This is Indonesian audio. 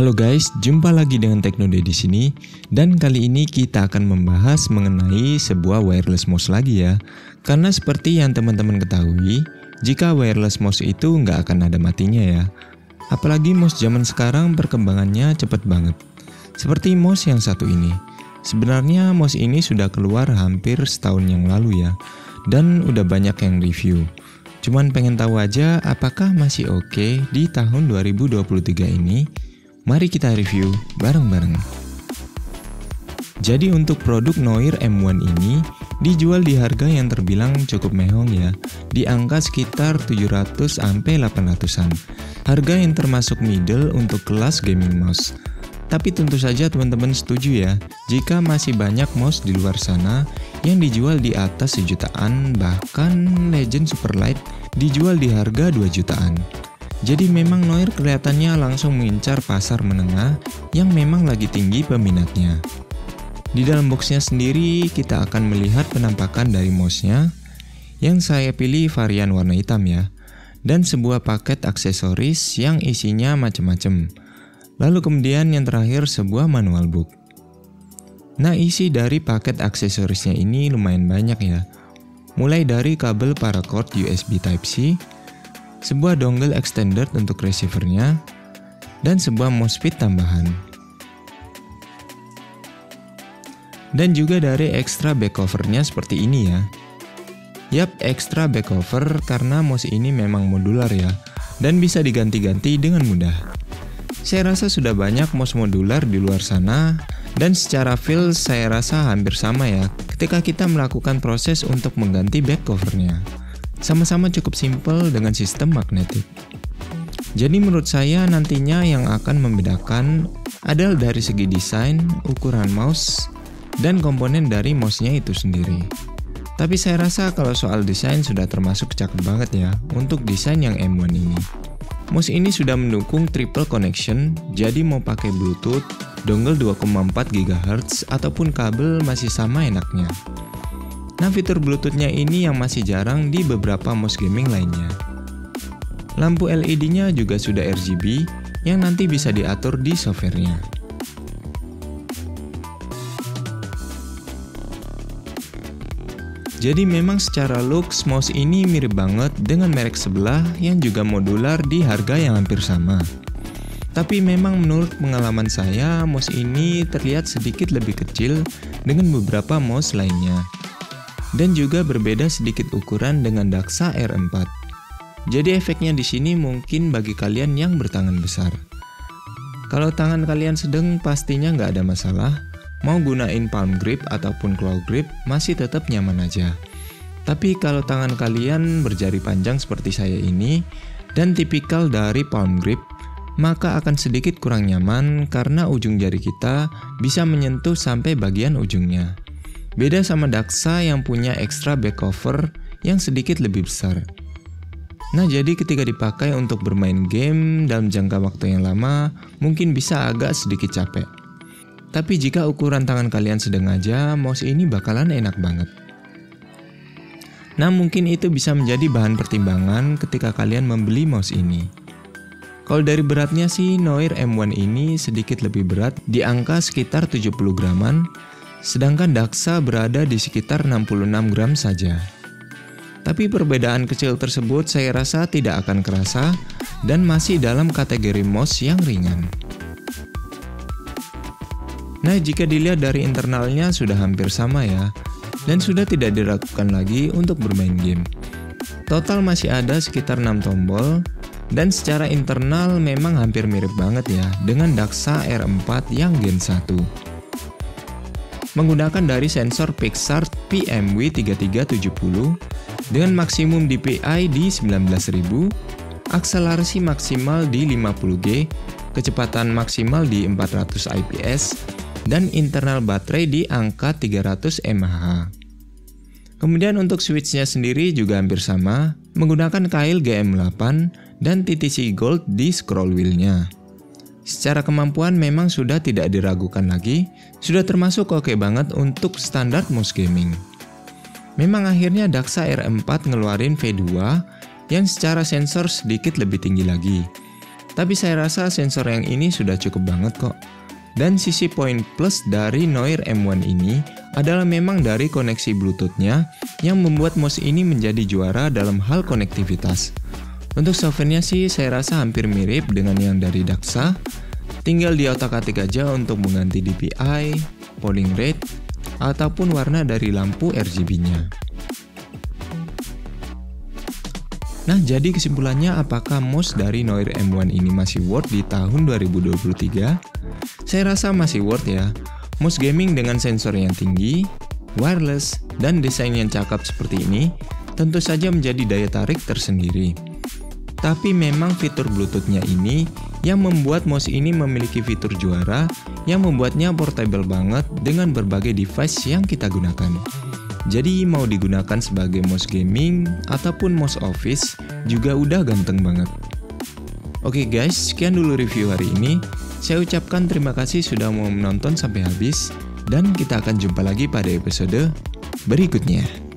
Halo guys, jumpa lagi dengan Teknode di sini, dan kali ini kita akan membahas mengenai sebuah wireless mouse lagi ya. Karena seperti yang teman-teman ketahui, jika wireless mouse itu nggak akan ada matinya ya. Apalagi mouse zaman sekarang perkembangannya cepet banget. Seperti mouse yang satu ini. Sebenarnya mouse ini sudah keluar hampir setahun yang lalu ya, dan udah banyak yang review. Cuman pengen tahu aja apakah masih oke di tahun 2023 ini. Mari kita review bareng-bareng. Jadi untuk produk Noir M1 ini dijual di harga yang terbilang cukup mehong ya, di angka sekitar 700-800an. Harga yang termasuk middle untuk kelas gaming mouse. Tapi tentu saja teman-teman setuju ya, jika masih banyak mouse di luar sana yang dijual di atas sejutaan, bahkan Legend Superlight dijual di harga 2 jutaan. Jadi memang Noir kelihatannya langsung mengincar pasar menengah yang memang lagi tinggi peminatnya. Di dalam boxnya sendiri kita akan melihat penampakan dari mouse-nya, yang saya pilih varian warna hitam ya, dan sebuah paket aksesoris yang isinya macam-macam. Lalu kemudian yang terakhir sebuah manual book. Nah, isi dari paket aksesorisnya ini lumayan banyak ya, mulai dari kabel paracord USB Type-C, sebuah dongle extender untuk receivernya, dan sebuah mousepad tambahan. Dan juga dari extra back covernya seperti ini ya. Yap, extra back cover karena mouse ini memang modular ya, dan bisa diganti-ganti dengan mudah. Saya rasa sudah banyak mouse modular di luar sana, dan secara feel saya rasa hampir sama ya ketika kita melakukan proses untuk mengganti back covernya. Sama-sama cukup simpel dengan sistem magnetik. Jadi menurut saya nantinya yang akan membedakan adalah dari segi desain, ukuran mouse, dan komponen dari mouse-nya itu sendiri. Tapi saya rasa kalau soal desain sudah termasuk cakep banget ya untuk desain yang M1 ini. Mouse ini sudah mendukung triple connection, jadi mau pakai Bluetooth, dongle 2,4 GHz, ataupun kabel masih sama enaknya. Nah, fitur Bluetooth-nya ini yang masih jarang di beberapa mouse gaming lainnya. Lampu LED-nya juga sudah RGB yang nanti bisa diatur di software-nya. Jadi memang secara looks mouse ini mirip banget dengan merek sebelah yang juga modular di harga yang hampir sama. Tapi memang menurut pengalaman saya, mouse ini terlihat sedikit lebih kecil dengan beberapa mouse lainnya. Dan juga berbeda sedikit ukuran dengan Daxa R4. Jadi efeknya di sini mungkin bagi kalian yang bertangan besar. Kalau tangan kalian sedang pastinya nggak ada masalah. Mau gunain palm grip ataupun claw grip masih tetap nyaman aja. Tapi kalau tangan kalian berjari panjang seperti saya ini dan tipikal dari palm grip, maka akan sedikit kurang nyaman karena ujung jari kita bisa menyentuh sampai bagian ujungnya. Beda sama Daxa yang punya extra back cover yang sedikit lebih besar. Nah, jadi ketika dipakai untuk bermain game dalam jangka waktu yang lama, mungkin bisa agak sedikit capek. Tapi jika ukuran tangan kalian sedang aja, mouse ini bakalan enak banget. Nah, mungkin itu bisa menjadi bahan pertimbangan ketika kalian membeli mouse ini. Kalau dari beratnya sih, Noir M1 ini sedikit lebih berat di angka sekitar 70 graman, sedangkan Daxa berada di sekitar 66 gram saja. Tapi perbedaan kecil tersebut saya rasa tidak akan kerasa dan masih dalam kategori mouse yang ringan. Nah, jika dilihat dari internalnya sudah hampir sama ya, dan sudah tidak diragukan lagi untuk bermain game. Total masih ada sekitar 6 tombol, dan secara internal memang hampir mirip banget ya dengan Daxa R4 yang Gen 1. Menggunakan dari sensor Pixart PMW3370 dengan maksimum DPI di 19.000, akselerasi maksimal di 50G, kecepatan maksimal di 400 IPS, dan internal baterai di angka 300 mAh. Kemudian untuk switch-nya sendiri juga hampir sama, menggunakan Kail GM8 dan TTC Gold di scroll wheel-nya. Secara kemampuan memang sudah tidak diragukan lagi, sudah termasuk oke banget untuk standar mouse gaming. Memang akhirnya Daxa R4 ngeluarin V2 yang secara sensor sedikit lebih tinggi lagi. Tapi saya rasa sensor yang ini sudah cukup banget kok. Dan sisi poin plus dari Noir M1 ini adalah memang dari koneksi Bluetooth-nya yang membuat mouse ini menjadi juara dalam hal konektivitas. Untuk softwarenya sih saya rasa hampir mirip dengan yang dari Daxa, tinggal diotak-atik aja untuk mengganti DPI, polling rate, ataupun warna dari lampu RGB-nya. Nah, jadi kesimpulannya, apakah mouse dari Noir M1 ini masih worth di tahun 2023? Saya rasa masih worth ya. Mouse gaming dengan sensor yang tinggi, wireless, dan desain yang cakap seperti ini tentu saja menjadi daya tarik tersendiri. Tapi memang fitur Bluetooth-nya ini yang membuat mouse ini memiliki fitur juara yang membuatnya portable banget dengan berbagai device yang kita gunakan. Jadi mau digunakan sebagai mouse gaming ataupun mouse office juga udah ganteng banget. Oke guys, sekian dulu review hari ini. Saya ucapkan terima kasih sudah mau menonton sampai habis, dan kita akan jumpa lagi pada episode berikutnya.